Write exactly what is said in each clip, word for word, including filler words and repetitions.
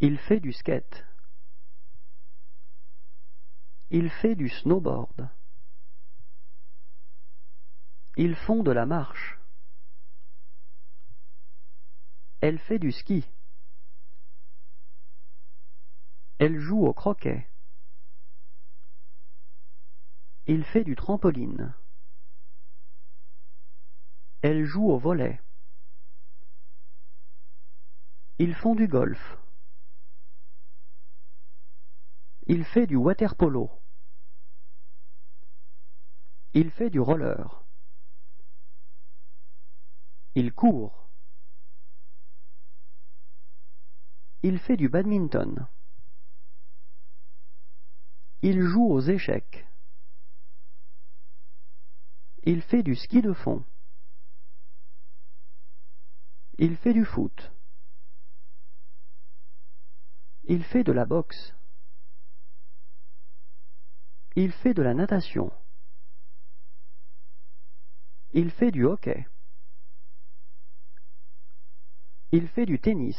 Il fait du skate. Il fait du snowboard. Ils font de la marche. Elle fait du ski. Elle joue au croquet. Il fait du trampoline. Elle joue au volley. Ils font du golf. Il fait du water-polo. Il fait du roller. Il court. Il fait du badminton. Il joue aux échecs. Il fait du ski de fond. Il fait du foot. Il fait de la boxe. Il fait de la natation. Il fait du hockey. Il fait du tennis.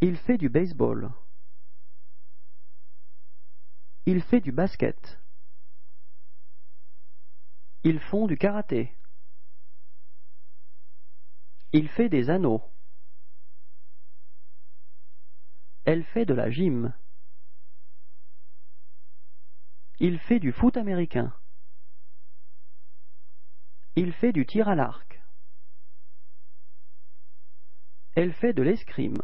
Il fait du baseball. Il fait du basket. Ils font du karaté. Il fait des anneaux. Elle fait de la gym. Il fait du foot américain. Il fait du tir à l'arc. Elle fait de l'escrime.